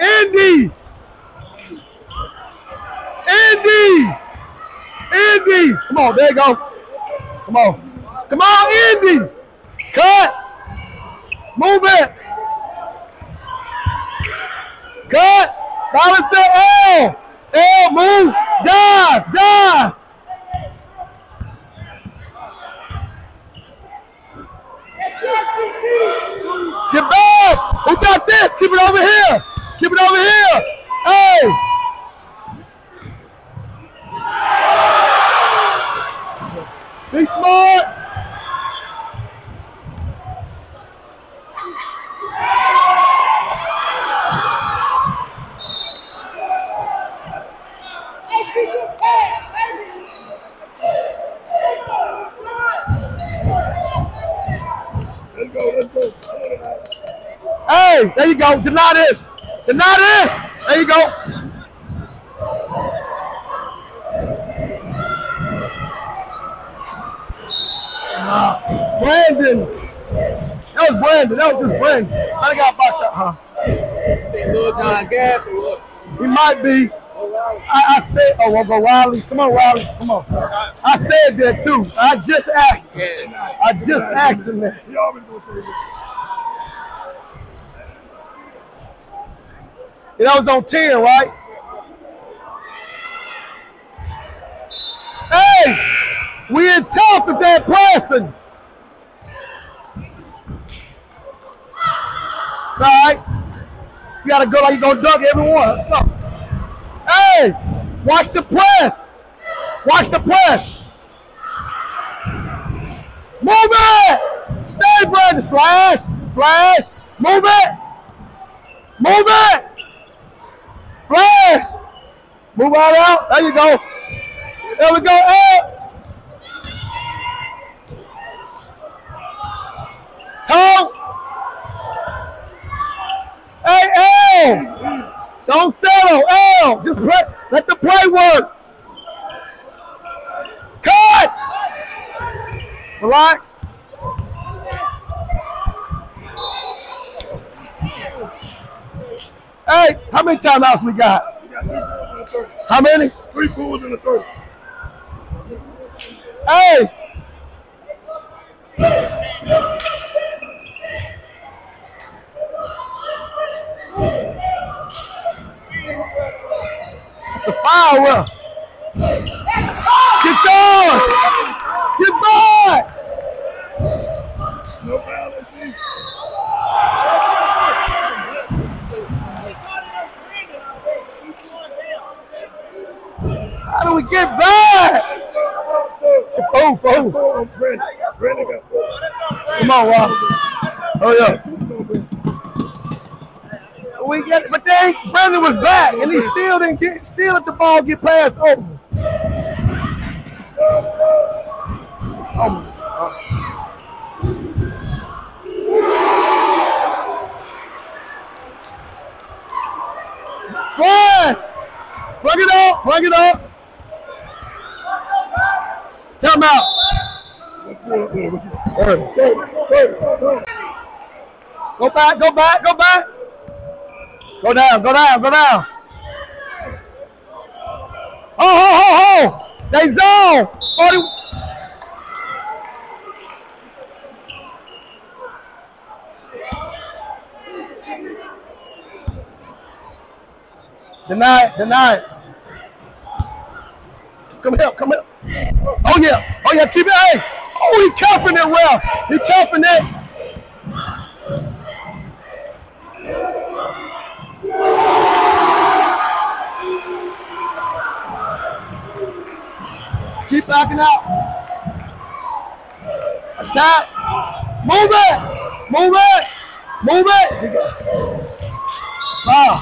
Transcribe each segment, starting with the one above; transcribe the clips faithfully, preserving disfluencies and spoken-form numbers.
Andy! Andy! Andy! Come on, there you go. Come on. Come on, Andy! Cut! Move it! Cut! Bobby said L! L, move! Dive! Dive! Get back! Who got this? Keep it over here! Keep it over here! Hey! Be smart! Let's go, let's go. Hey, there you go. Deny this. Deny this. There you go. Uh, Brandon. That was Brandon. That was just Brandon. I got box out, huh? Littlejohn gas or what? He might be. I, I said, oh, well, go Riley. Come on, Riley. Come on. I said that too. I just asked him. I just asked him that. He always gonna say that. That was on ten, right? Hey, we in tough if they're pressing. It's all right. You got to go like you're going to dunk everyone. Let's go. Hey, watch the press. Watch the press. Move it. Stay, Brandon. Flash. Flash. Move it. Move it. Flash! Move on out. There you go. There we go. Up. Toe. Hey, L. Don't settle. L. Just play. Let the play work. Cut. Relax. Hey, how many timeouts we got? We got three. How many? Three pools in the third. Hey. It's a foul. Get yours. Get back. No foul, that's it. How do we get back? Oh, oh. Come on, Rob. Oh, yeah. We get, but then Brandon was back, and he still didn't get, still let the ball get passed over. Flash! Plug it up, plug it up. Time out. Go back, go back, go back. Go down, go down, go down. Oh, ho, ho, ho. They zone. forty. Deny it, deny it. Come here, come here. Oh yeah, oh yeah, keep it, hey. Oh, he capping it well. He capping it. Keep backing out. Attack. Move it, move it, move it. Wow.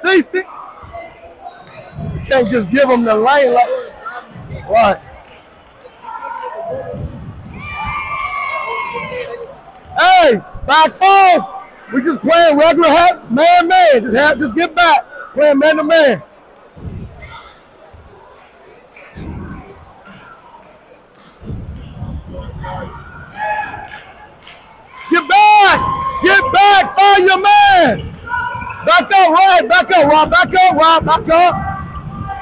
See, see, you can't just give them the lane like what? Hey, back off! We just playing regular man-man. Just have, just get back. Playing man-to-man. -man. back, find your man. Back up, Rob, back up, Rob, back up, Rob, back up.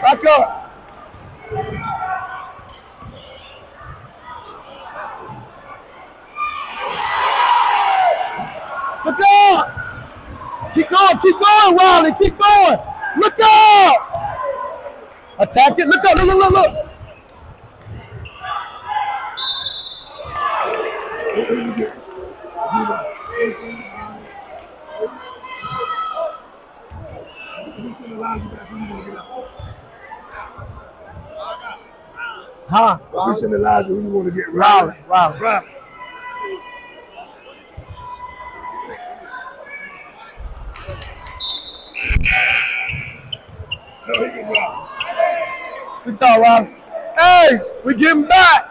Back up. Look out! Keep going, keep going, Riley, keep going! Look out! Attack it, look out, look, look, look, look! Huh? We send Elijah, we want to get Riley, Riley, Riley. Good job, Riley. Hey, we getting back.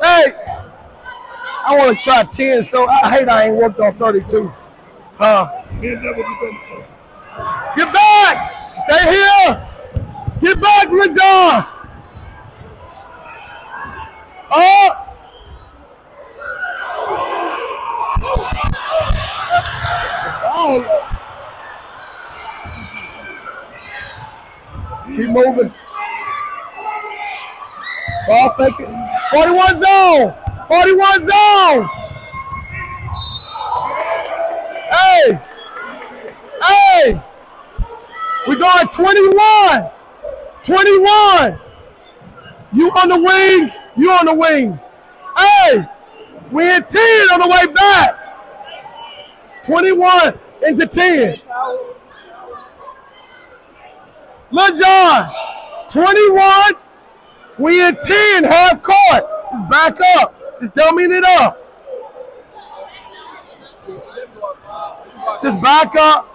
Hey, I want to try ten, so I hate I ain't worked on thirty-two. Huh? Get back! Stay here! Get back, Littlejohn! Oh! Oh! Keep moving. Ball fake it. forty-one zone. forty-one zone. Hey. Hey. We going twenty-one. twenty-one. You on the wing. You on the wing. Hey. We in ten on the way back. twenty-one into ten. Littlejohn, twenty-one, we in ten, half court. Just back up, just dumbing it up. Just back up.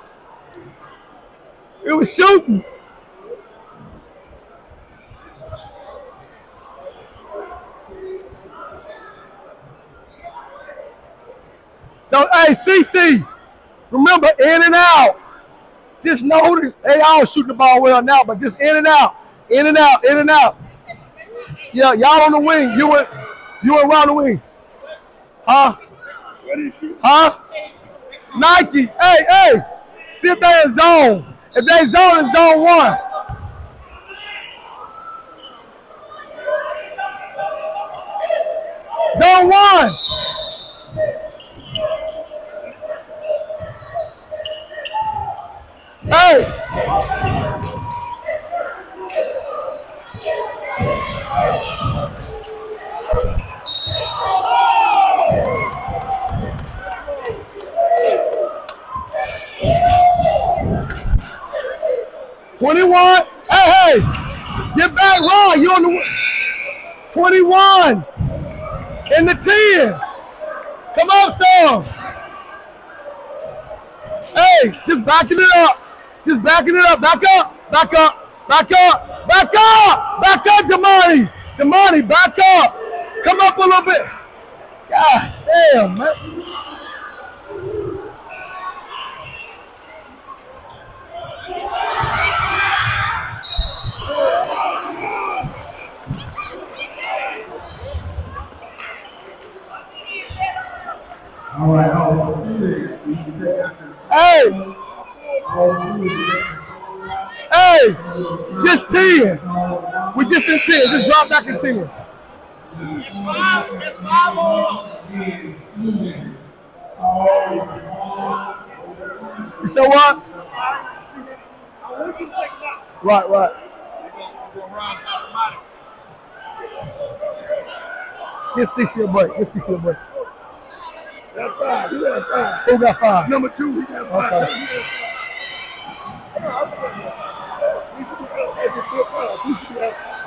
It was shooting. So, hey, C C, remember, in and out. Just know this. Hey, I don't shoot the ball well now, but just in and out, in and out, in and out. Yeah, y'all on the wing. You went, you went around the wing. Huh? Huh? Nike. Hey, hey. See if they in zone. If they zone, it's zone one. Zone one. Hey! twenty-one. Hey, hey! Get back, Ron. You on the twenty-one in the ten. Come on, Sam. Hey, just backing it up. Just backing it up, back up, back up, back up, back up, back up, Damani. Damani, back up. Come up a little bit. God damn, man. All right, all right. Hey. Hey, just ten. We just in ten. Just drop back in ten. It's five. It's five more. You said what? I want you to take it out. Right, right. Get C C a break. Get C C a break. That's five. Who got five? Who got five? Number two. He got five. Okay. He's a good player. He's a good player.